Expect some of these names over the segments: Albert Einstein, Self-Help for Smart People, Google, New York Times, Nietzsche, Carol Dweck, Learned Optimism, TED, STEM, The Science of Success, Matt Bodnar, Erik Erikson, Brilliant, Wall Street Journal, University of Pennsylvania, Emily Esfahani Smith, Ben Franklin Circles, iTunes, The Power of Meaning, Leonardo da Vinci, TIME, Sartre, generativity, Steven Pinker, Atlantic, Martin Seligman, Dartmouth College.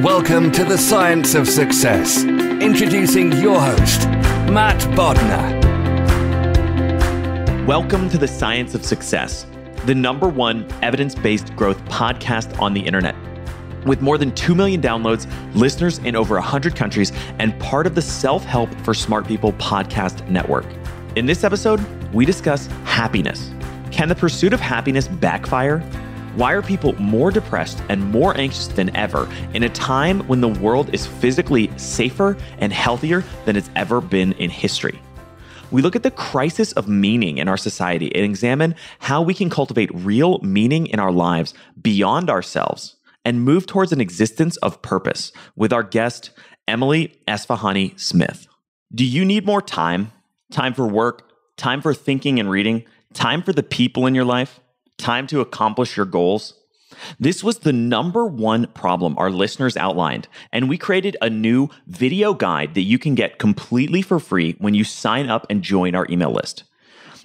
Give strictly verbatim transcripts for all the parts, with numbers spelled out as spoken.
Welcome to The Science of Success. Introducing your host, Matt Bodnar. Welcome to The Science of Success, the number one evidence-based growth podcast on the internet. With more than two million downloads, listeners in over one hundred countries, and part of the Self-Help for Smart People podcast network. In this episode, we discuss happiness. Can the pursuit of happiness backfire? Why are people more depressed and more anxious than ever in a time when the world is physically safer and healthier than it's ever been in history? We look at the crisis of meaning in our society and examine how we can cultivate real meaning in our lives beyond ourselves and move towards an existence of purpose with our guest, Emily Esfahani Smith. Do you need more time? Time for work? Time for thinking and reading? Time for the people in your life? Time to accomplish your goals? This was the number one problem our listeners outlined, and we created a new video guide that you can get completely for free when you sign up and join our email list.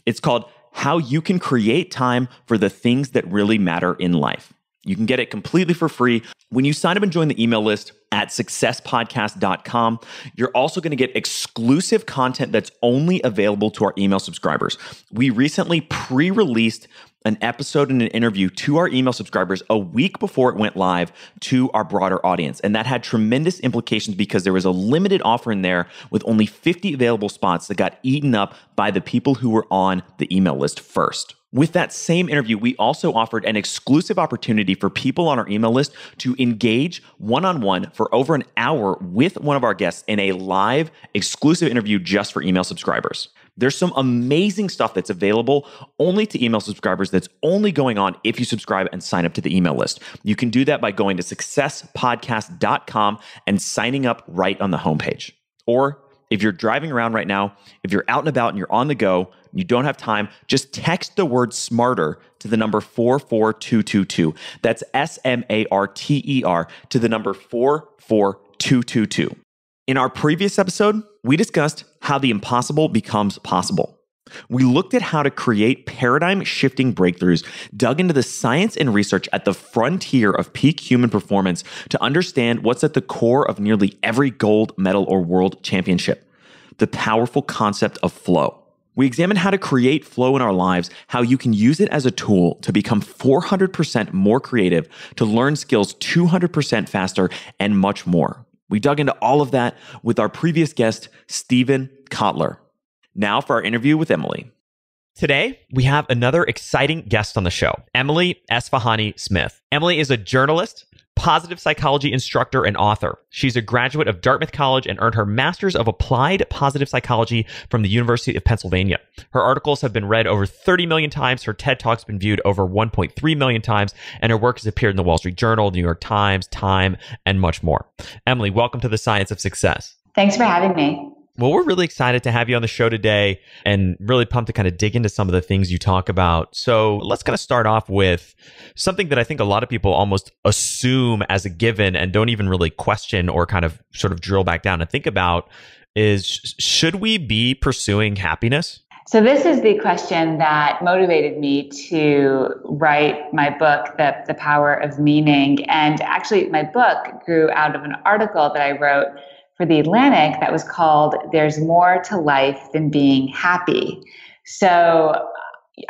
It's called How You Can Create Time for the Things That Really Matter in Life. You can get it completely for free when you sign up and join the email list at success podcast dot com. You're also going to get exclusive content that's only available to our email subscribers. We recently pre-released an episode and an interview to our email subscribers a week before it went live to our broader audience. And that had tremendous implications because there was a limited offer in there with only fifty available spots that got eaten up by the people who were on the email list first. With that same interview, we also offered an exclusive opportunity for people on our email list to engage one-on-one for over an hour with one of our guests in a live exclusive interview just for email subscribers. There's some amazing stuff that's available only to email subscribers that's only going on if you subscribe and sign up to the email list. You can do that by going to success podcast dot com and signing up right on the homepage. Or if you're driving around right now, if you're out and about and you're on the go, you don't have time, just text the word smarter to the number four four two two two. That's S M A R T E R to the number four four two two two. In our previous episode, we discussed how the impossible becomes possible. We looked at how to create paradigm-shifting breakthroughs, dug into the science and research at the frontier of peak human performance to understand what's at the core of nearly every gold medal or world championship, the powerful concept of flow. We examined how to create flow in our lives, how you can use it as a tool to become four hundred percent more creative, to learn skills two hundred percent faster, and much more. We dug into all of that with our previous guest, Steven Pinker. Now for our interview with Emily. Today, we have another exciting guest on the show, Emily Esfahani Smith. Emily is a journalist, positive psychology instructor, and author. She's a graduate of Dartmouth College and earned her Master's of Applied Positive Psychology from the University of Pennsylvania. Her articles have been read over thirty million times, her TED Talk's been viewed over one point three million times, and her work has appeared in the Wall Street Journal, New York Times, TIME, and much more. Emily, welcome to The Science of Success. Thanks for having me. Well, we're really excited to have you on the show today and really pumped to kind of dig into some of the things you talk about. So let's kind of start off with something that I think a lot of people almost assume as a given and don't even really question or kind of sort of drill back down and think about is, should we be pursuing happiness? So this is the question that motivated me to write my book, The, The Power of Meaning. And actually, my book grew out of an article that I wrote for the Atlantic that was called There's More to Life Than Being Happy. So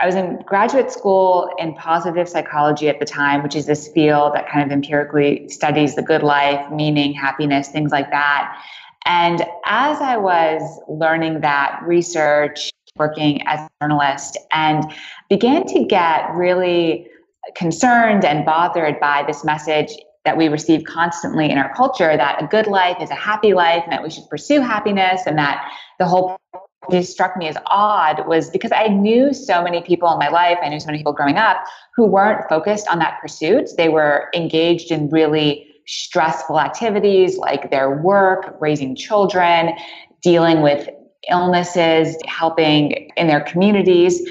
I was in graduate school in positive psychology at the time, which is this field that kind of empirically studies the good life, meaning, happiness, things like that. And as I was learning that research, working as a journalist, and began to get really concerned and bothered by this message that we receive constantly in our culture that a good life is a happy life and that we should pursue happiness, and that the whole thing that struck me as odd was because I knew so many people in my life, I knew so many people growing up who weren't focused on that pursuit. They were engaged in really stressful activities like their work, raising children, dealing with illnesses, helping in their communities.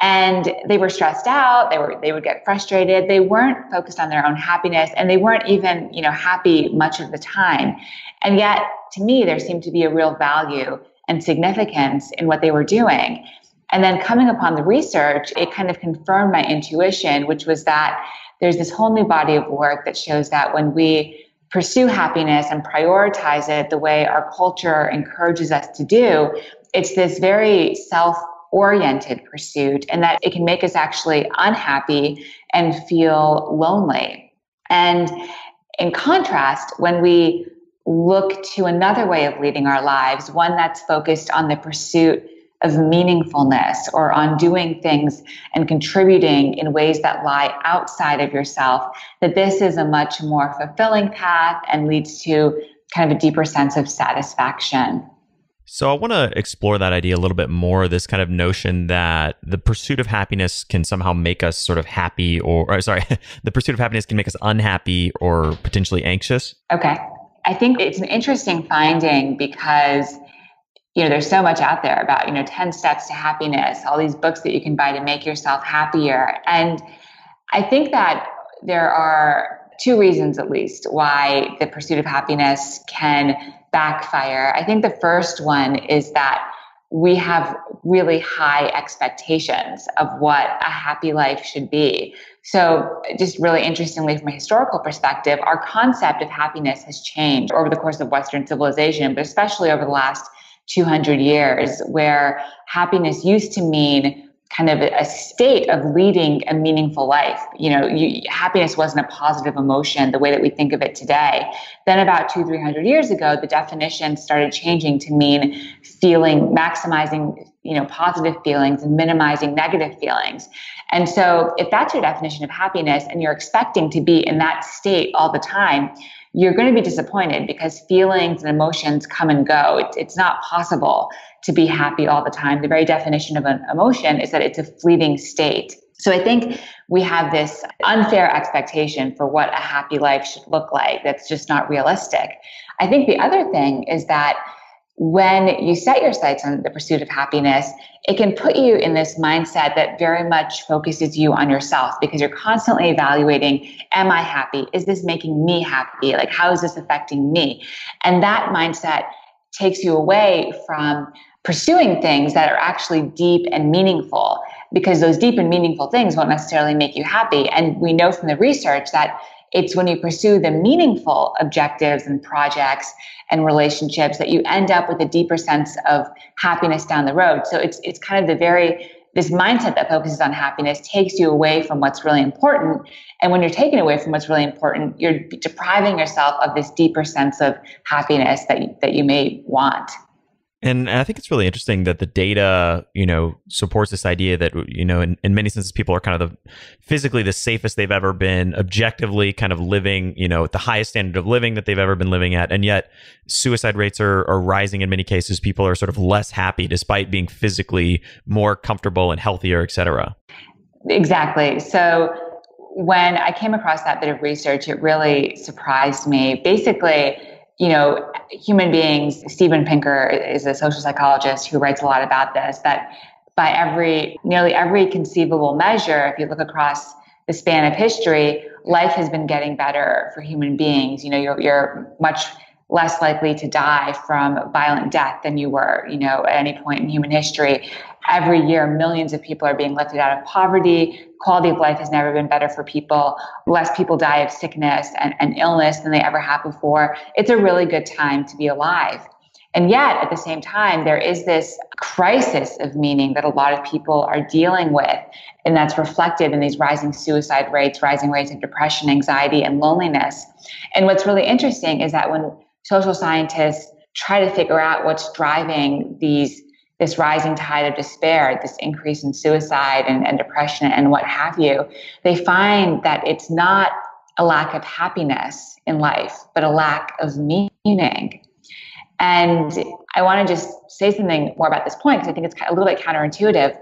And they were stressed out, they were they would get frustrated, they weren't focused on their own happiness, and they weren't even, you know, happy much of the time. And yet, to me, there seemed to be a real value and significance in what they were doing. And then coming upon the research, it kind of confirmed my intuition, which was that there's this whole new body of work that shows that when we pursue happiness and prioritize it the way our culture encourages us to do, it's this very self-oriented pursuit, and that it can make us actually unhappy and feel lonely. And in contrast, when we look to another way of leading our lives, one that's focused on the pursuit of meaningfulness or on doing things and contributing in ways that lie outside of yourself, that this is a much more fulfilling path and leads to kind of a deeper sense of satisfaction. So I want to explore that idea a little bit more, this kind of notion that the pursuit of happiness can somehow make us sort of happy or, or sorry, the pursuit of happiness can make us unhappy or potentially anxious. Okay. I think it's an interesting finding because, you know, there's so much out there about, you know, ten steps to happiness, all these books that you can buy to make yourself happier. And I think that there are two reasons at least why the pursuit of happiness can backfire. I think the first one is that we have really high expectations of what a happy life should be. So just really interestingly, from a historical perspective, our concept of happiness has changed over the course of Western civilization, but especially over the last two hundred years, where happiness used to mean kind of a state of leading a meaningful life. You know, you, happiness wasn't a positive emotion the way that we think of it today. Then about two, three hundred years ago, the definition started changing to mean feeling, maximizing, you know, positive feelings and minimizing negative feelings. And so if that's your definition of happiness and you're expecting to be in that state all the time, you're going to be disappointed because feelings and emotions come and go. It, it's not possible to be happy all the time. The very definition of an emotion is that it's a fleeting state. So I think we have this unfair expectation for what a happy life should look like that's just not realistic. I think the other thing is that when you set your sights on the pursuit of happiness, it can put you in this mindset that very much focuses you on yourself because you're constantly evaluating, am I happy? Is this making me happy? Like, how is this affecting me? And that mindset takes you away from pursuing things that are actually deep and meaningful, because those deep and meaningful things won't necessarily make you happy. And we know from the research that it's when you pursue the meaningful objectives and projects and relationships that you end up with a deeper sense of happiness down the road. So it's it's kind of the very, this mindset that focuses on happiness takes you away from what's really important. And when you're taken away from what's really important, you're depriving yourself of this deeper sense of happiness that you, that you may want. And I think it's really interesting that the data, you know, supports this idea that, you know, in, in many senses, people are kind of the, physically the safest they've ever been, objectively kind of living, you know, at the highest standard of living that they've ever been living at. And yet suicide rates are, are rising in many cases. People are sort of less happy despite being physically more comfortable and healthier, et cetera. Exactly. So when I came across that bit of research, it really surprised me. Basically, you know, human beings, Steven Pinker is a social psychologist who writes a lot about this, that by every, nearly every conceivable measure, if you look across the span of history, life has been getting better for human beings. You know, you're, you're much less likely to die from violent death than you were, you know, at any point in human history. Every year, millions of people are being lifted out of poverty. Quality of life has never been better for people. Less people die of sickness and, and illness than they ever have before. It's a really good time to be alive. And yet, at the same time, there is this crisis of meaning that a lot of people are dealing with, and that's reflected in these rising suicide rates, rising rates of depression, anxiety, and loneliness. And what's really interesting is that when social scientists try to figure out what's driving these this rising tide of despair, this increase in suicide and, and depression and what have you, they find that it's not a lack of happiness in life, but a lack of meaning. And I want to just say something more about this point, because I think it's a little bit counterintuitive.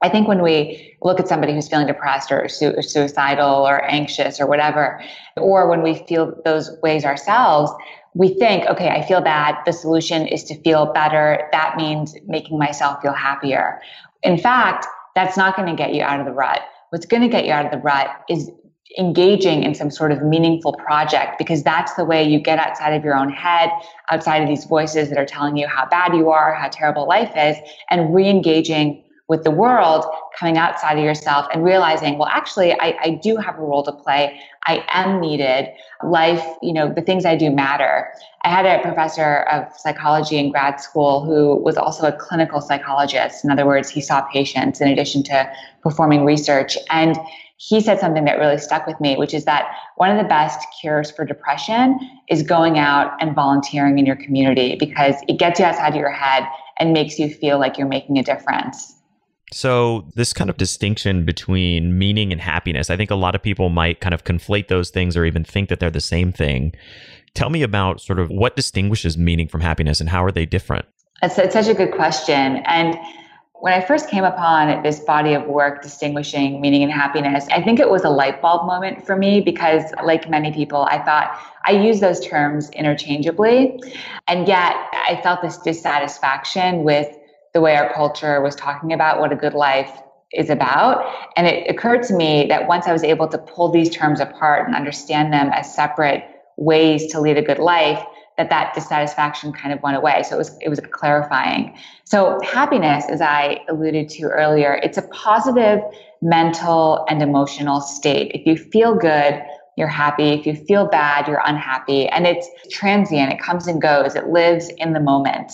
I think when we look at somebody who's feeling depressed or, su- or suicidal or anxious or whatever, or when we feel those ways ourselves, we think, okay, I feel bad. The solution is to feel better. That means making myself feel happier. In fact, that's not going to get you out of the rut. What's going to get you out of the rut is engaging in some sort of meaningful project, because that's the way you get outside of your own head, outside of these voices that are telling you how bad you are, how terrible life is, and re-engaging with the world, coming outside of yourself and realizing, well, actually, I, I do have a role to play. I am needed. Life, you know, the things I do matter. I had a professor of psychology in grad school who was also a clinical psychologist. In other words, he saw patients in addition to performing research. And he said something that really stuck with me, which is that one of the best cures for depression is going out and volunteering in your community, because it gets you outside of your head and makes you feel like you're making a difference. So this kind of distinction between meaning and happiness, I think a lot of people might kind of conflate those things or even think that they're the same thing. Tell me about sort of what distinguishes meaning from happiness and how are they different? It's, it's such a good question. And when I first came upon this body of work distinguishing meaning and happiness, I think it was a light bulb moment for me, because like many people, I thought I use those terms interchangeably. And yet I felt this dissatisfaction with the way our culture was talking about what a good life is about. And it occurred to me that once I was able to pull these terms apart and understand them as separate ways to lead a good life, that that dissatisfaction kind of went away. So it was it was clarifying. So happiness, as I alluded to earlier, it's a positive mental and emotional state. If you feel good, you're happy. If you feel bad, you're unhappy. And it's transient. It comes and goes. It lives in the moment.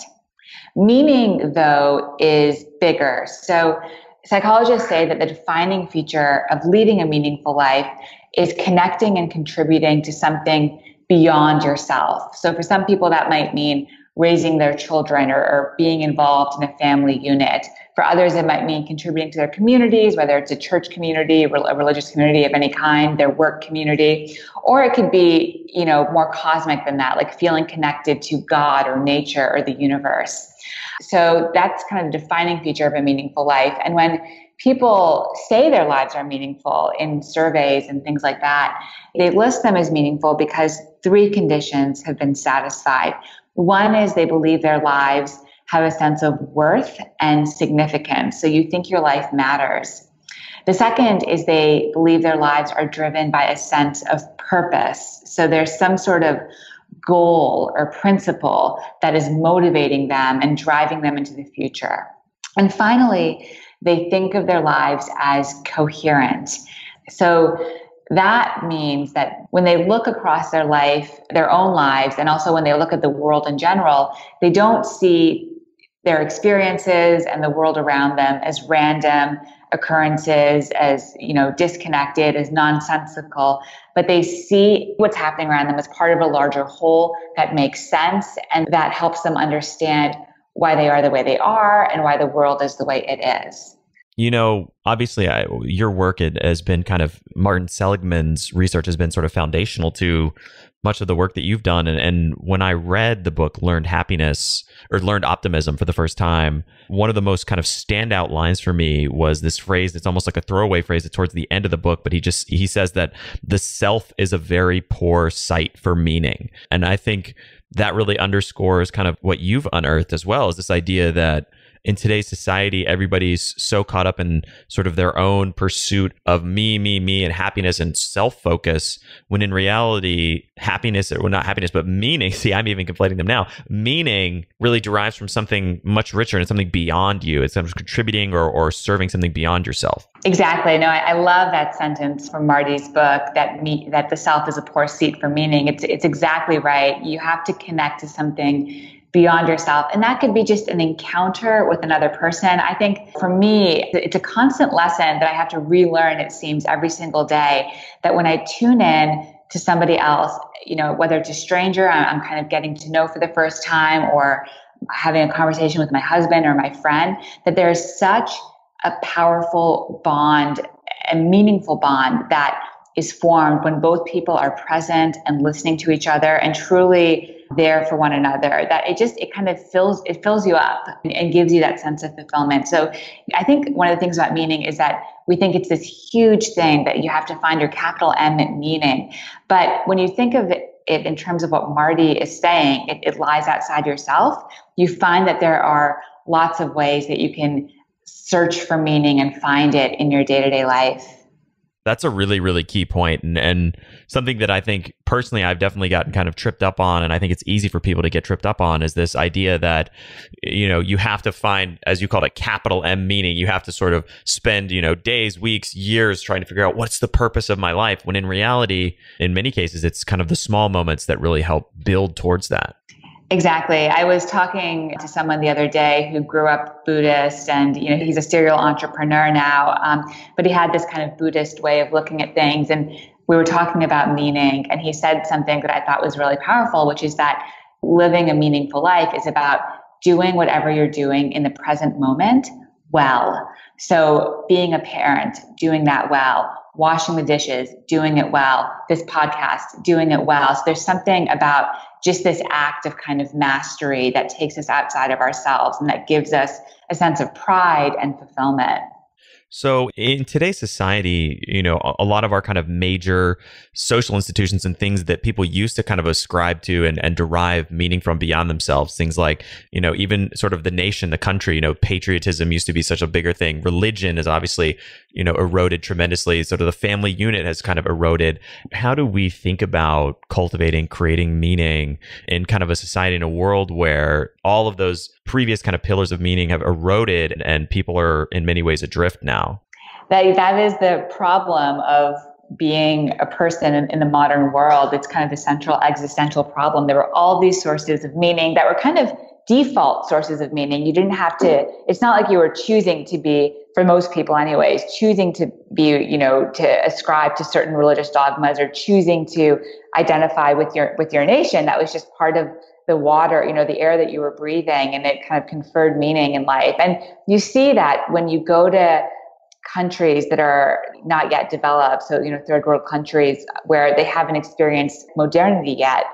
Meaning, though, is bigger. So psychologists say that the defining feature of leading a meaningful life is connecting and contributing to something beyond yourself. So for some people, that might mean raising their children or, or being involved in a family unit. For others, it might mean contributing to their communities, whether it's a church community, a religious community of any kind, their work community, or it could be, you know, more cosmic than that, like feeling connected to God or nature or the universe. So that's kind of the defining feature of a meaningful life. And when people say their lives are meaningful in surveys and things like that, they list them as meaningful because three conditions have been satisfied. One is they believe their lives have a sense of worth and significance. So you think your life matters. The second is they believe their lives are driven by a sense of purpose. So there's some sort of goal or principle that is motivating them and driving them into the future. And finally, they think of their lives as coherent. So that means that when they look across their life, their own lives, and also when they look at the world in general, they don't see their experiences and the world around them as random occurrences, as, you know, disconnected, as nonsensical, but they see what's happening around them as part of a larger whole that makes sense, and that helps them understand why they are the way they are and why the world is the way it is. You know, obviously, I, your work has been kind of, Martin Seligman's research has been sort of foundational to much of the work that you've done. And, and when I read the book Learned Happiness or Learned Optimism for the first time, one of the most kind of standout lines for me was this phrase. It's almost like a throwaway phrase. It's towards the end of the book, but he just, he says that the self is a very poor site for meaning. And I think that really underscores kind of what you've unearthed as well, is this idea that in today's society, everybody's so caught up in sort of their own pursuit of me, me, me, and happiness and self-focus, when in reality, happiness, or well, not happiness, but meaning, see, I'm even conflating them now, meaning really derives from something much richer and something beyond you. It's contributing or, or serving something beyond yourself. Exactly. No, I, I love that sentence from Marty's book, that me, that the self is a poor seat for meaning. It's, it's exactly right. You have to connect to something beyond yourself. And that could be just an encounter with another person. I think for me, it's a constant lesson that I have to relearn, it seems, every single day, that when I tune in to somebody else, you know, whether it's a stranger I'm kind of getting to know for the first time, or having a conversation with my husband or my friend, that there is such a powerful bond, a meaningful bond that is formed when both people are present and listening to each other and truly there for one another, that it just, it kind of fills, it fills you up and gives you that sense of fulfillment. So I think one of the things about meaning is that we think it's this huge thing that you have to find your capital M in meaning. But when you think of it in terms of what Marty is saying, it, it lies outside yourself. You find that there are lots of ways that you can search for meaning and find it in your day-to-day life. That's a really, really key point, and, and something that I think personally I've definitely gotten kind of tripped up on, and I think it's easy for people to get tripped up on, is this idea that, you know, you have to find, as you called it, capital M meaning. You have to sort of spend, you know, days, weeks, years trying to figure out what's the purpose of my life, when in reality, in many cases, it's kind of the small moments that really help build towards that. Exactly. I was talking to someone the other day who grew up Buddhist, and you know, he's a serial entrepreneur now, um, but he had this kind of Buddhist way of looking at things. And we were talking about meaning, and he said something that I thought was really powerful, which is that living a meaningful life is about doing whatever you're doing in the present moment well. So being a parent, doing that well, washing the dishes, doing it well, this podcast, doing it well. So there's something about just this act of kind of mastery that takes us outside of ourselves and that gives us a sense of pride and fulfillment. So in today's society, you know, a lot of our kind of major social institutions and things that people used to kind of ascribe to and, and derive meaning from beyond themselves, things like, you know, even sort of the nation, the country, you know, patriotism used to be such a bigger thing. Religion is obviously, you know, eroded tremendously. Sort of the family unit has kind of eroded. How do we think about cultivating, creating meaning in kind of a society, in a world where all of those previous kind of pillars of meaning have eroded and, and people are in many ways adrift now? That, that is the problem of being a person in, in the modern world. It's kind of the central existential problem. There were all these sources of meaning that were kind of default sources of meaning. You didn't have to, it's not like you were choosing to be, for most people anyways, choosing to be, you know, to ascribe to certain religious dogmas or choosing to identify with your, with your nation. That was just part of the water, you know, the air that you were breathing, and it kind of conferred meaning in life. And you see that when you go to countries that are not yet developed, so, you know, third world countries where they haven't experienced modernity yet,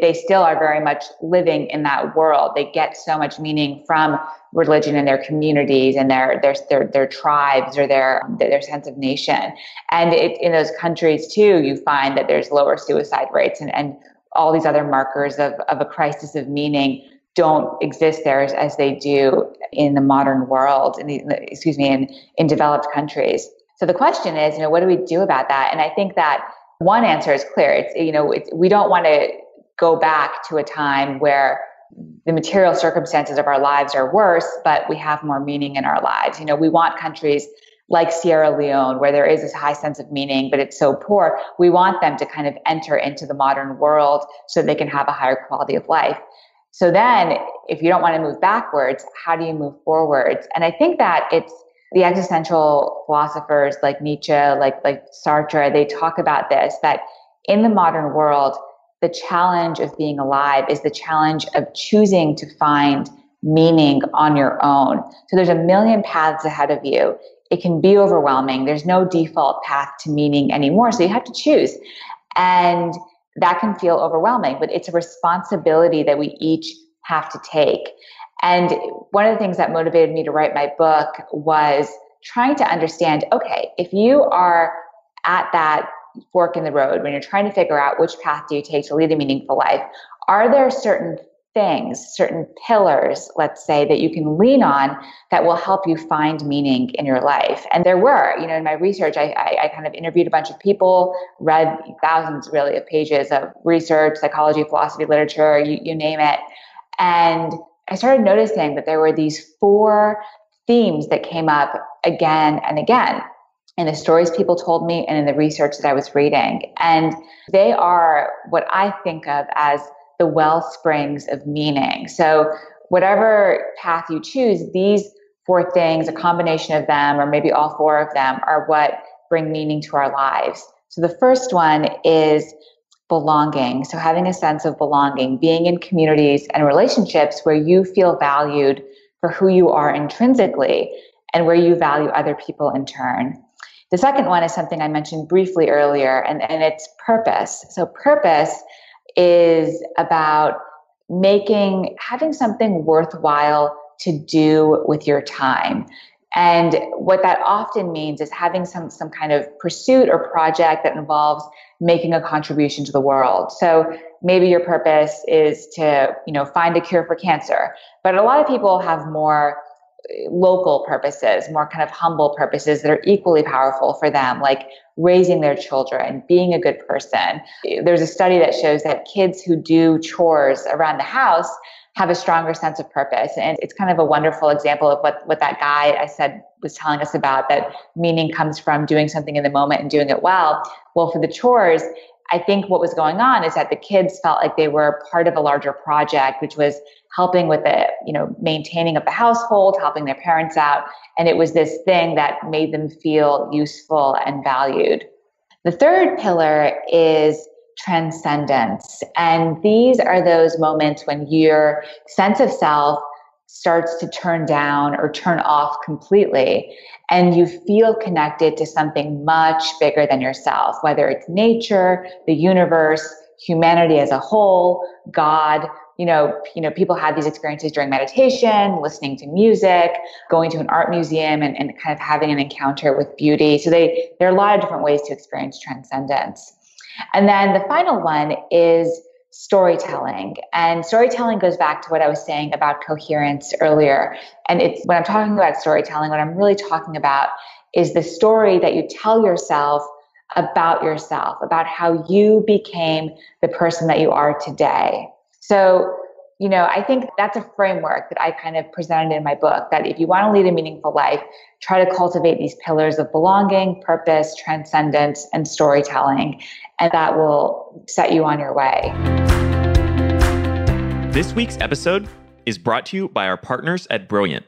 they still are very much living in that world. They get so much meaning from religion in their communities and their their their, their tribes or their, their sense of nation. And it, in those countries too, you find that there's lower suicide rates and, and all these other markers of, of a crisis of meaning don't exist there as, as they do in the modern world, in the, excuse me, in, in developed countries. So the question is, you know, what do we do about that? And I think that one answer is clear. It's, you know, it's, we don't want to go back to a time where the material circumstances of our lives are worse, but we have more meaning in our lives. You know, we want countries like Sierra Leone, where there is this high sense of meaning, but it's so poor, we want them to kind of enter into the modern world so they can have a higher quality of life. So then, if you don't want to move backwards, how do you move forwards? And I think that it's the existential philosophers like Nietzsche, like, like Sartre, they talk about this, that in the modern world, the challenge of being alive is the challenge of choosing to find meaning on your own. So there's a million paths ahead of you. It can be overwhelming. There's no default path to meaning anymore. So you have to choose. And that can feel overwhelming, but it's a responsibility that we each have to take. And one of the things that motivated me to write my book was trying to understand, okay, if you are at that fork in the road, when you're trying to figure out which path do you take to lead a meaningful life, are there certain things, certain pillars, let's say, that you can lean on that will help you find meaning in your life? And there were, you know, in my research, I, I, I kind of interviewed a bunch of people, read thousands really of pages of research, psychology, philosophy, literature, you, you name it. And I started noticing that there were these four themes that came up again and again in the stories people told me and in the research that I was reading. And they are what I think of as the well springs of meaning. So whatever path you choose, these four things, a combination of them, or maybe all four of them, are what bring meaning to our lives. So the first one is belonging. So having a sense of belonging, being in communities and relationships where you feel valued for who you are intrinsically and where you value other people in turn. The second one is something I mentioned briefly earlier, and, and it's purpose. So purpose is about making, having something worthwhile to do with your time. And what that often means is having some, some kind of pursuit or project that involves making a contribution to the world. So maybe your purpose is to, you know, find a cure for cancer, but a lot of people have more local purposes, more kind of humble purposes that are equally powerful for them, like raising their children, being a good person. There's a study that shows that kids who do chores around the house have a stronger sense of purpose. And it's kind of a wonderful example of what, what that guy I said was telling us about, that meaning comes from doing something in the moment and doing it well. Well, for the chores, I think what was going on is that the kids felt like they were part of a larger project, which was helping with the, you know, maintaining of the household, helping their parents out. And it was this thing that made them feel useful and valued. The third pillar is transcendence. And these are those moments when your sense of self starts to turn down or turn off completely, and you feel connected to something much bigger than yourself, whether it's nature, the universe, humanity as a whole, God. You know, you know, people have these experiences during meditation, listening to music, going to an art museum, and, and kind of having an encounter with beauty. So they, there are a lot of different ways to experience transcendence. And then the final one is storytelling. And storytelling goes back to what I was saying about coherence earlier. And it's, when I'm talking about storytelling, what I'm really talking about is the story that you tell yourself about yourself, about how you became the person that you are today. So, you know, I think that's a framework that I kind of presented in my book, that if you want to lead a meaningful life, try to cultivate these pillars of belonging, purpose, transcendence, and storytelling, and that will set you on your way. This week's episode is brought to you by our partners at Brilliant.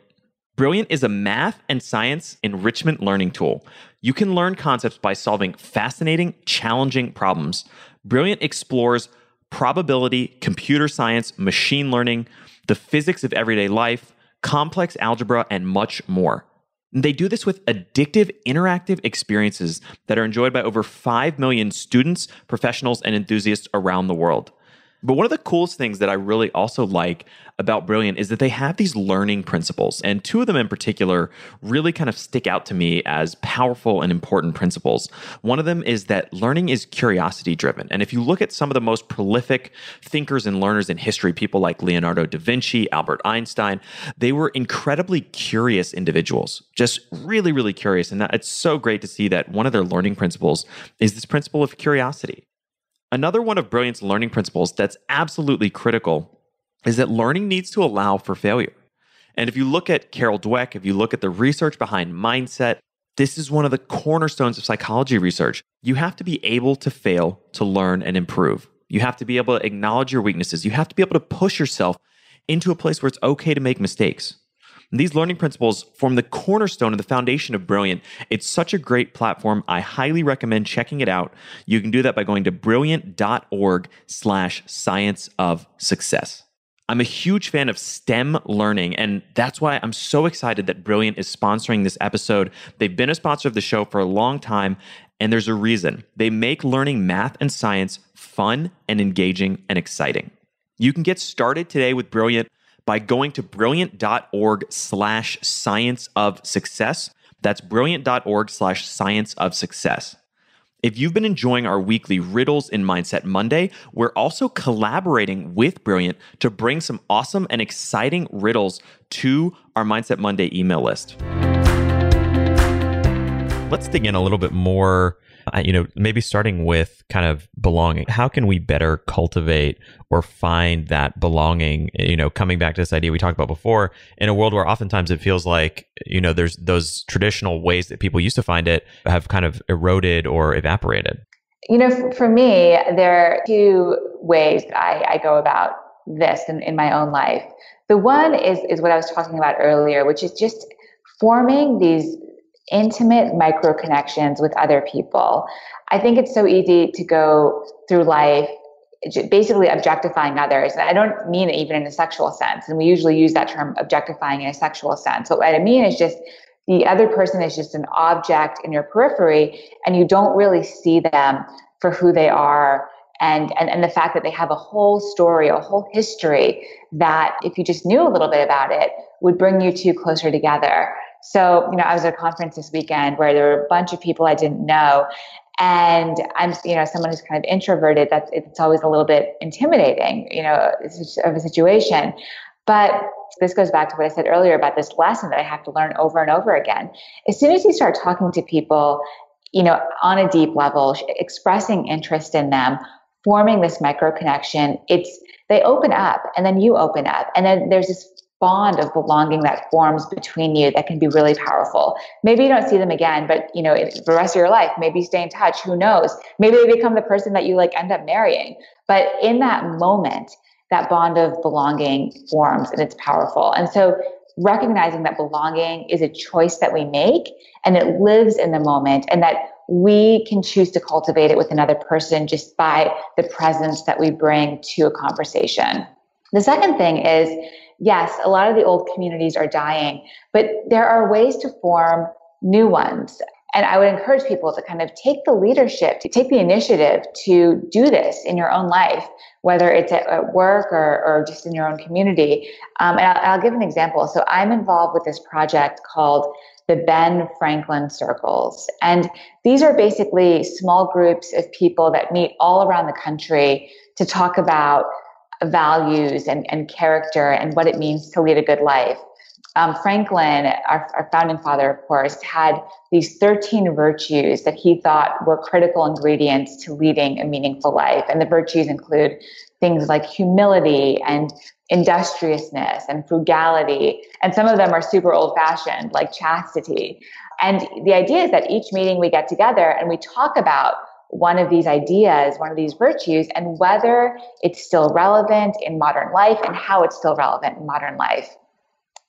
Brilliant is a math and science enrichment learning tool. You can learn concepts by solving fascinating, challenging problems. Brilliant explores probability, computer science, machine learning, the physics of everyday life, complex algebra, and much more. They do this with addictive, interactive experiences that are enjoyed by over five million students, professionals, and enthusiasts around the world. But one of the coolest things that I really also like about Brilliant is that they have these learning principles, and two of them in particular really kind of stick out to me as powerful and important principles. One of them is that learning is curiosity driven. And if you look at some of the most prolific thinkers and learners in history, people like Leonardo da Vinci, Albert Einstein, they were incredibly curious individuals, just really, really curious. And it's so great to see that one of their learning principles is this principle of curiosity. Another one of Brilliant's learning principles that's absolutely critical is that learning needs to allow for failure. And if you look at Carol Dweck, if you look at the research behind mindset, this is one of the cornerstones of psychology research. You have to be able to fail to learn and improve. You have to be able to acknowledge your weaknesses. You have to be able to push yourself into a place where it's okay to make mistakes. And these learning principles form the cornerstone and the foundation of Brilliant. It's such a great platform. I highly recommend checking it out. You can do that by going to brilliant.org slash science of success. I'm a huge fan of STEM learning, and that's why I'm so excited that Brilliant is sponsoring this episode. They've been a sponsor of the show for a long time, and there's a reason. They make learning math and science fun and engaging and exciting. You can get started today with Brilliant by going to brilliant.org slash science of success. That's brilliant.org slash science of success. If you've been enjoying our weekly Riddles in Mindset Monday, we're also collaborating with Brilliant to bring some awesome and exciting riddles to our Mindset Monday email list. Let's dig in a little bit more, uh, you know, maybe starting with kind of belonging. How can we better cultivate or find that belonging, you know, coming back to this idea we talked about before, in a world where oftentimes it feels like, you know, there's those traditional ways that people used to find it have kind of eroded or evaporated? You know, for me, there are two ways that I, I go about this in, in my own life. The one is, is what I was talking about earlier, which is just forming these intimate micro connections with other people. I think it's so easy to go through life basically objectifying others. And I don't mean it even in a sexual sense. And we usually use that term objectifying in a sexual sense. But what I mean is just the other person is just an object in your periphery, and you don't really see them for who they are. And, and and the fact that they have a whole story, a whole history that if you just knew a little bit about it would bring you two closer together. So, you know, I was at a conference this weekend where there were a bunch of people I didn't know. And I'm, you know, someone who's kind of introverted, that's, it's always a little bit intimidating, you know, of a situation. But this goes back to what I said earlier about this lesson that I have to learn over and over again. As soon as you start talking to people, you know, on a deep level, expressing interest in them, forming this micro connection, it's, they open up and then you open up. And then there's this bond of belonging that forms between you that can be really powerful. Maybe you don't see them again, but you know, the rest of your life, maybe you stay in touch, who knows? Maybe they become the person that you like end up marrying. But in that moment, that bond of belonging forms and it's powerful. And so recognizing that belonging is a choice that we make and it lives in the moment, and that we can choose to cultivate it with another person just by the presence that we bring to a conversation. The second thing is, yes, a lot of the old communities are dying, but there are ways to form new ones. And I would encourage people to kind of take the leadership, to take the initiative to do this in your own life, whether it's at, at work or, or just in your own community. Um, and I'll, I'll give an example. So I'm involved with this project called the Ben Franklin Circles. And these are basically small groups of people that meet all around the country to talk about values and, and character and what it means to lead a good life. Um, Franklin, our, our founding father, of course, had these thirteen virtues that he thought were critical ingredients to leading a meaningful life. And the virtues include things like humility and industriousness and frugality. And some of them are super old-fashioned, like chastity. And the idea is that each meeting we get together and we talk about one of these ideas, one of these virtues, and whether it's still relevant in modern life and how it's still relevant in modern life.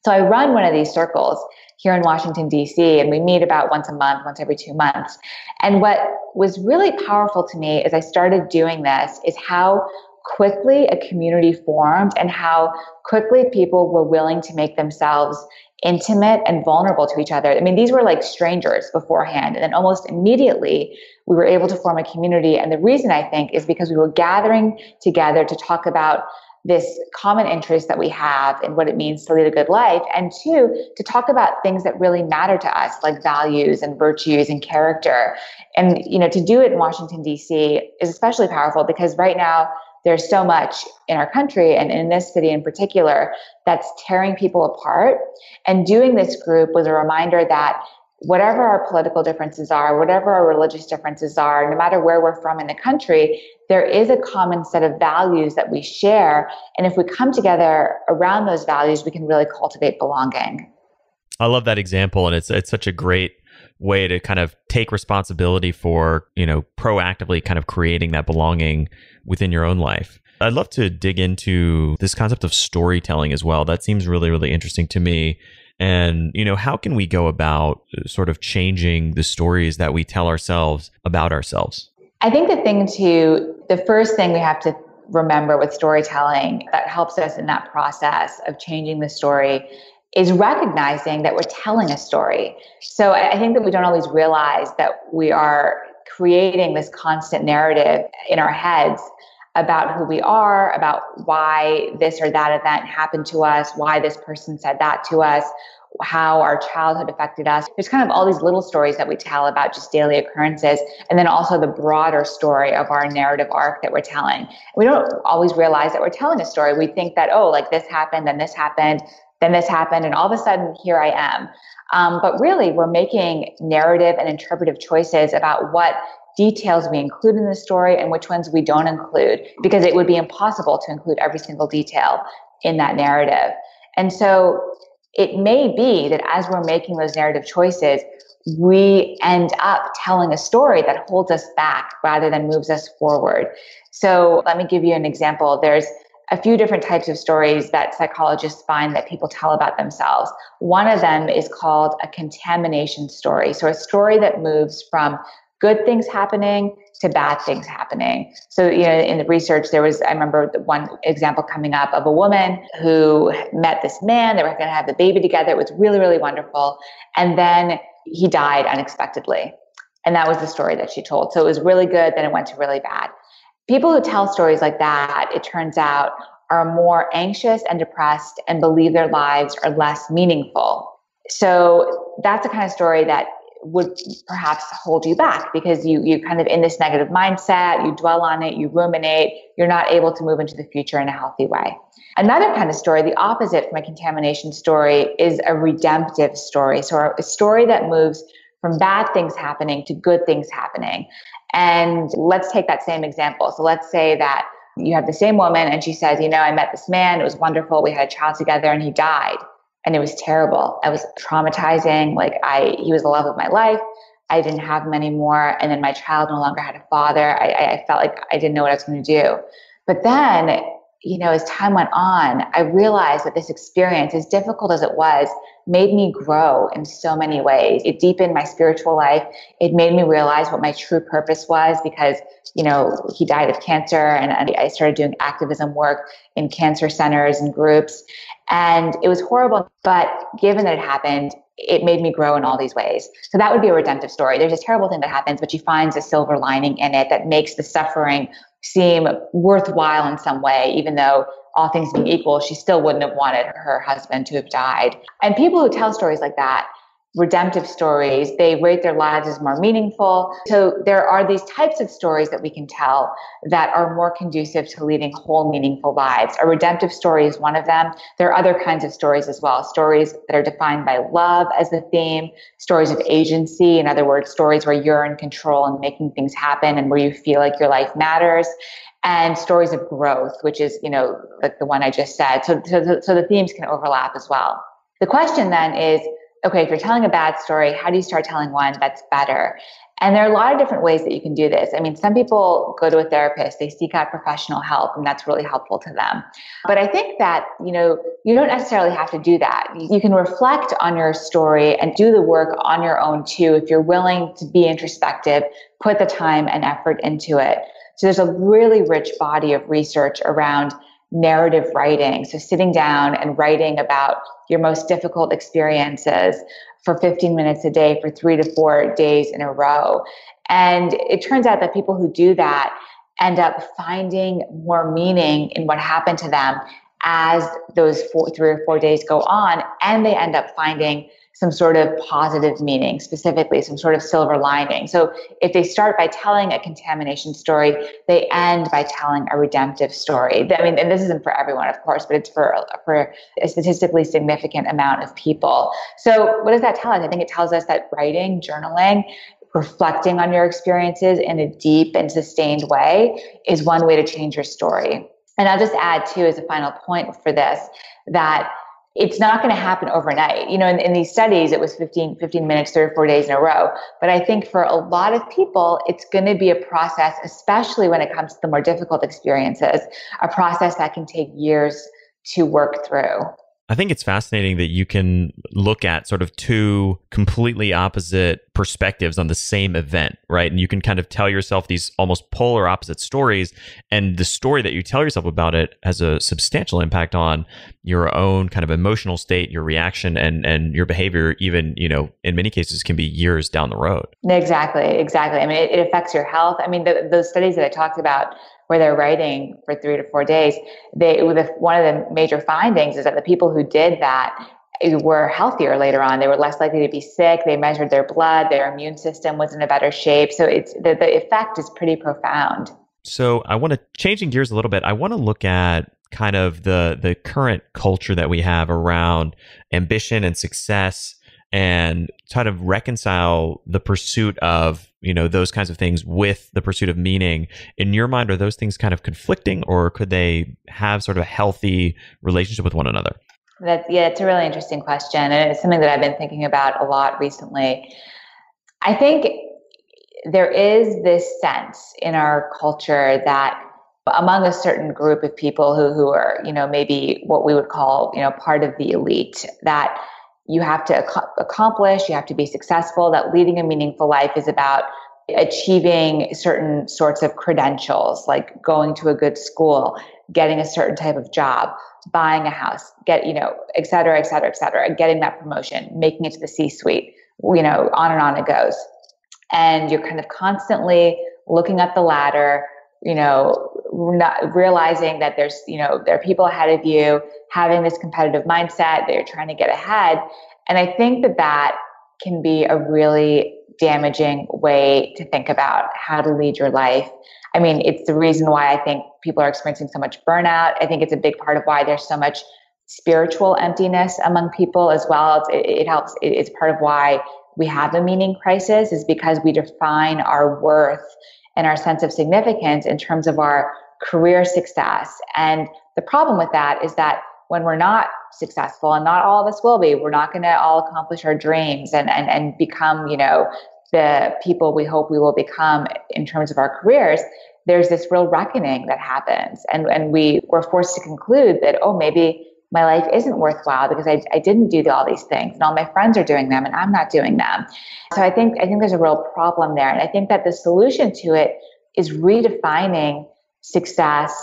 So I run one of these circles here in Washington, D C, and we meet about once a month, once every two months. And what was really powerful to me as I started doing this is how quickly a community formed and how quickly people were willing to make themselves intimate and vulnerable to each other. I mean, these were like strangers beforehand. And then almost immediately, we were able to form a community. And the reason, I think, is because we were gathering together to talk about this common interest that we have in what it means to lead a good life, and two, to talk about things that really matter to us, like values and virtues and character. And, you know, to do it in Washington, D C is especially powerful because right now there's so much in our country and in this city in particular that's tearing people apart. And doing this group was a reminder that whatever our political differences are, whatever our religious differences are, no matter where we're from in the country, there is a common set of values that we share. And if we come together around those values, we can really cultivate belonging. I love that example. And it's it's such a great way to kind of take responsibility for, you know, proactively kind of creating that belonging within your own life. I'd love to dig into this concept of storytelling as well. That seems really, really interesting to me. And, you know, how can we go about sort of changing the stories that we tell ourselves about ourselves? I think the thing to, the first thing we have to remember with storytelling that helps us in that process of changing the story is recognizing that we're telling a story. So I think that we don't always realize that we are creating this constant narrative in our heads about who we are, about why this or that event happened to us, why this person said that to us, how our childhood affected us. There's kind of all these little stories that we tell about just daily occurrences, and then also the broader story of our narrative arc that we're telling. We don't always realize that we're telling a story. We think that, oh, like this happened, then this happened, then this happened, and all of a sudden, here I am. Um, but really, we're making narrative and interpretive choices about what details we include in the story and which ones we don't include, because it would be impossible to include every single detail in that narrative. And so it may be that as we're making those narrative choices, we end up telling a story that holds us back rather than moves us forward. So let me give you an example. There's a few different types of stories that psychologists find that people tell about themselves. One of them is called a contamination story. So a story that moves from good things happening to bad things happening. So, you know, in the research, there was, I remember one example coming up of a woman who met this man. They were going to have the baby together. It was really, really wonderful. And then he died unexpectedly. And that was the story that she told. So it was really good. Then it went to really bad. People who tell stories like that, it turns out, are more anxious and depressed and believe their lives are less meaningful. So that's the kind of story that would perhaps hold you back, because you, you kind of in this negative mindset, you dwell on it, you ruminate, you're not able to move into the future in a healthy way. Another kind of story, the opposite from a contamination story, is a redemptive story. So a story that moves from bad things happening to good things happening. And let's take that same example. So let's say that you have the same woman and she says, you know, I met this man, it was wonderful, we had a child together and he died. And it was terrible. I was traumatizing. Like I, he was the love of my life. I didn't have him anymore. And then my child no longer had a father. I, I felt like I didn't know what I was going to do. But then, you know, as time went on, I realized that this experience, as difficult as it was, made me grow in so many ways. It deepened my spiritual life. It made me realize what my true purpose was, because, you know, he died of cancer and, and I started doing activism work in cancer centers and groups. And it was horrible, but given that it happened, it made me grow in all these ways. So that would be a redemptive story. There's a terrible thing that happens, but she finds a silver lining in it that makes the suffering seem worthwhile in some way, even though all things being equal, she still wouldn't have wanted her husband to have died. And people who tell stories like that, redemptive stories, they rate their lives as more meaningful. So there are these types of stories that we can tell that are more conducive to leading whole, meaningful lives. A redemptive story is one of them. There are other kinds of stories as well, stories that are defined by love as the theme, stories of agency, in other words, stories where you're in control and making things happen and where you feel like your life matters, and stories of growth, which is, you know, like the one I just said. So, so, so the themes can overlap as well. The question then is, okay, if you're telling a bad story, how do you start telling one that's better? And there are a lot of different ways that you can do this. I mean, some people go to a therapist, they seek out professional help, and that's really helpful to them. But I think that, you know, you don't necessarily have to do that. You can reflect on your story and do the work on your own too, if you're willing to be introspective, put the time and effort into it. So there's a really rich body of research around narrative writing. So sitting down and writing about your most difficult experiences for fifteen minutes a day for three to four days in a row. And it turns out that people who do that end up finding more meaning in what happened to them as those four, three or four days go on, and they end up finding some sort of positive meaning, specifically some sort of silver lining. So if they start by telling a contamination story, they end by telling a redemptive story. I mean, and this isn't for everyone, of course, but it's for, for a statistically significant amount of people. So what does that tell us? I think it tells us that writing, journaling, reflecting on your experiences in a deep and sustained way is one way to change your story. And I'll just add too, as a final point for this, that it's not going to happen overnight. You know, in, in these studies, it was fifteen minutes, three or four days in a row. But I think for a lot of people, it's going to be a process, especially when it comes to the more difficult experiences, a process that can take years to work through. I think it's fascinating that you can look at sort of two completely opposite perspectives on the same event, right? And you can kind of tell yourself these almost polar opposite stories, and the story that you tell yourself about it has a substantial impact on your own kind of emotional state, your reaction, and and your behavior, even, you know, in many cases can be years down the road. Exactly, exactly. I mean, it, it affects your health. I mean, the, those studies that I talked about where they're writing for three to four days, they, one of the major findings is that the people who did that were healthier later on. They were less likely to be sick. They measured their blood. Their immune system was in a better shape. So it's the, the effect is pretty profound. So I want to, changing gears a little bit, I want to look at kind of the the current culture that we have around ambition and success, and try to reconcile the pursuit of, you know, those kinds of things with the pursuit of meaning. In your mind, are those things kind of conflicting, or could they have sort of a healthy relationship with one another? That, yeah, it's a really interesting question. And it's something that I've been thinking about a lot recently. I think there is this sense in our culture that among a certain group of people who, who are, you know, maybe what we would call, you know, part of the elite, that you have to ac- accomplish, you have to be successful, that leading a meaningful life is about achieving certain sorts of credentials, like going to a good school, getting a certain type of job, buying a house, get, you know, et cetera, et cetera, et cetera, getting that promotion, making it to the C-suite, you know, on and on it goes. And you're kind of constantly looking up the ladder, you know, not realizing that there's, you know, there are people ahead of you, having this competitive mindset, they're trying to get ahead. And I think that that can be a really damaging way to think about how to lead your life. I mean, it's the reason why I think people are experiencing so much burnout. I think it's a big part of why there's so much spiritual emptiness among people as well. It, it helps. It, it's part of why we have a meaning crisis, is because we define our worth and our sense of significance in terms of our career success. And the problem with that is that when we're not successful, and not all of us will be, we're not going to all accomplish our dreams and, and, and become, you know, the people we hope we will become in terms of our careers, there's this real reckoning that happens. And, and we were forced to conclude that, oh, maybe my life isn't worthwhile because I, I didn't do all these things and all my friends are doing them and I'm not doing them. So I think, I think there's a real problem there. And I think that the solution to it is redefining success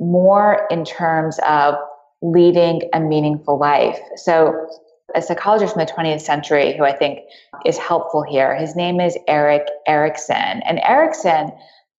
more in terms of leading a meaningful life. So a psychologist from the twentieth century who I think is helpful here, his name is Erik Erikson. And Erikson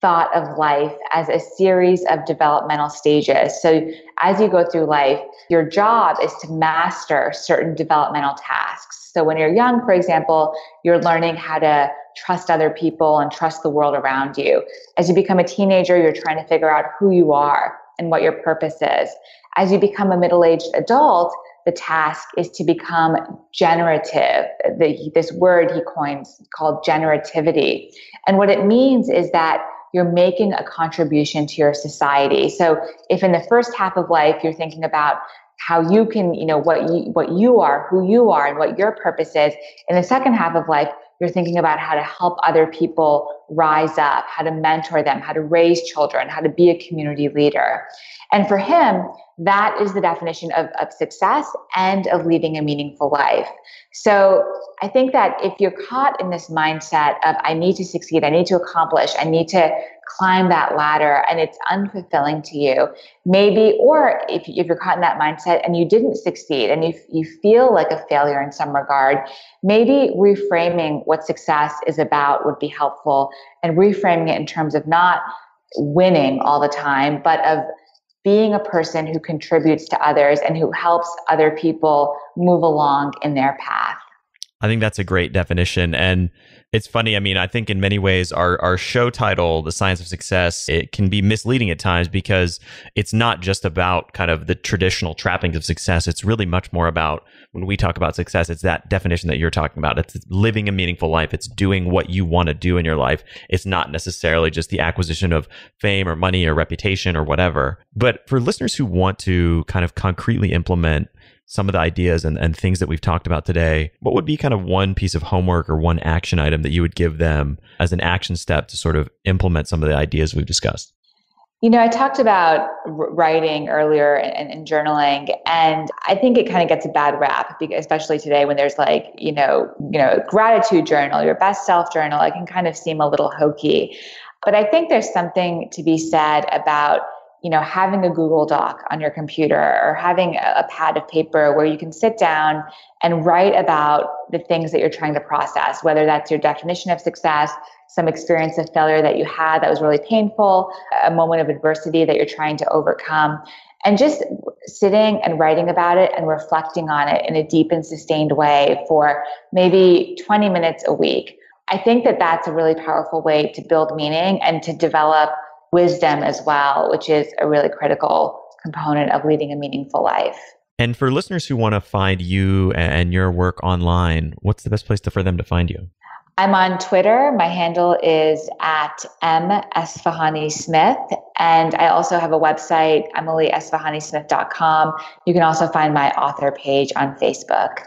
thought of life as a series of developmental stages. So as you go through life, your job is to master certain developmental tasks. So when you're young, for example, you're learning how to trust other people and trust the world around you. As you become a teenager, you're trying to figure out who you are and what your purpose is. As you become a middle-aged adult, the task is to become generative. The, this word he coins called generativity. And what it means is that you're making a contribution to your society. So if in the first half of life, you're thinking about how you can, you know, what you, what you are, who you are, and what your purpose is, in the second half of life, you're thinking about how to help other people rise up, how to mentor them, how to raise children, how to be a community leader. And for him, that is the definition of, of success and of leading a meaningful life. So I think that if you're caught in this mindset of, I need to succeed, I need to accomplish, I need to climb that ladder, and it's unfulfilling to you, maybe, or if, if you're caught in that mindset and you didn't succeed and you, you feel like a failure in some regard, maybe reframing what success is about would be helpful, and reframing it in terms of not winning all the time, but of being a person who contributes to others and who helps other people move along in their path. I think that's a great definition. And it's funny. I mean, I think in many ways, our, our show title, The Science of Success, it can be misleading at times because it's not just about kind of the traditional trappings of success. It's really much more about, when we talk about success, it's that definition that you're talking about. It's living a meaningful life. It's doing what you want to do in your life. It's not necessarily just the acquisition of fame or money or reputation or whatever. But for listeners who want to kind of concretely implement some of the ideas and, and things that we've talked about today, what would be kind of one piece of homework or one action item that you would give them as an action step to sort of implement some of the ideas we've discussed? You know, I talked about writing earlier and, and journaling, and I think it kind of gets a bad rap, because especially today when there's like, you know, you know, gratitude journal, your best self journal, it can kind of seem a little hokey. But I think there's something to be said about, you know, having a Google Doc on your computer or having a, a pad of paper where you can sit down and write about the things that you're trying to process, whether that's your definition of success, some experience of failure that you had that was really painful, a moment of adversity that you're trying to overcome, and just sitting and writing about it and reflecting on it in a deep and sustained way for maybe twenty minutes a week. I think that that's a really powerful way to build meaning and to develop wisdom as well, which is a really critical component of leading a meaningful life. And for listeners who want to find you and your work online, what's the best place to, for them to find you? I'm on Twitter. My handle is at M. Esfahani Smith. And I also have a website, emily esfahani smith dot com. You can also find my author page on Facebook.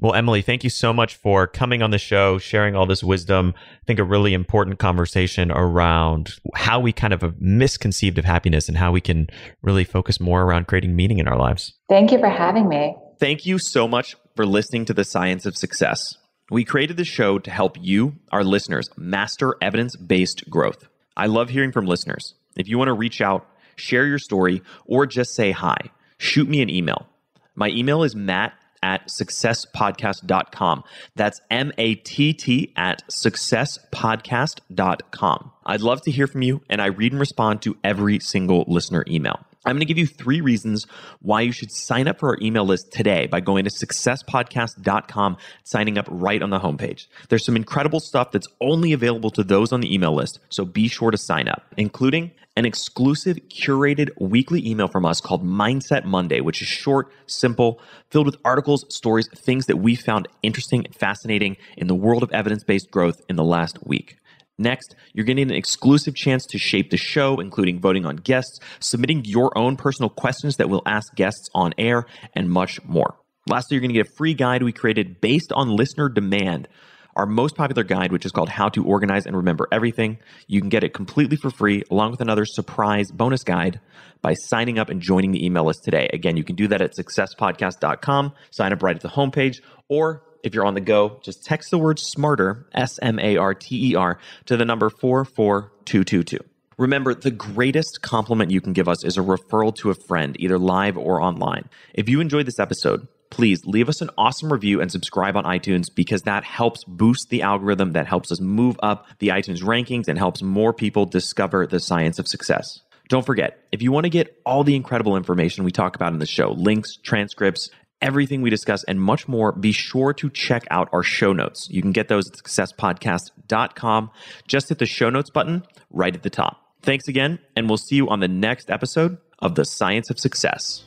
Well, Emily, thank you so much for coming on the show, sharing all this wisdom. I think a really important conversation around how we kind of have misconceived of happiness and how we can really focus more around creating meaning in our lives. Thank you for having me. Thank you so much for listening to The Science of Success. We created the show to help you, our listeners, master evidence-based growth. I love hearing from listeners. If you want to reach out, share your story, or just say hi, shoot me an email. My email is matt at success podcast dot com. That's M A T T at success podcast dot com. I'd love to hear from you, and I read and respond to every single listener email. I'm going to give you three reasons why you should sign up for our email list today by going to success podcast dot com, signing up right on the homepage. There's some incredible stuff that's only available to those on the email list, so be sure to sign up, including an exclusive curated weekly email from us called Mindset Monday, which is short, simple, filled with articles, stories, things that we found interesting and fascinating in the world of evidence-based growth in the last week. Next, you're getting an exclusive chance to shape the show, including voting on guests, submitting your own personal questions that we'll ask guests on air, and much more. Lastly, you're going to get a free guide we created based on listener demand, our most popular guide, which is called How to Organize and Remember Everything. You can get it completely for free, along with another surprise bonus guide, by signing up and joining the email list today. Again, you can do that at success podcast dot com, sign up right at the homepage, or if you're on the go, just text the word SMARTER, S M A R T E R, to the number four four two two two. Remember, the greatest compliment you can give us is a referral to a friend, either live or online. If you enjoyed this episode, please leave us an awesome review and subscribe on iTunes, because that helps boost the algorithm, that helps us move up the iTunes rankings, and helps more people discover the science of success. Don't forget, if you want to get all the incredible information we talk about in the show, links, transcripts, everything we discuss, and much more, be sure to check out our show notes. You can get those at success podcast dot com. Just hit the show notes button right at the top. Thanks again, and we'll see you on the next episode of The Science of Success.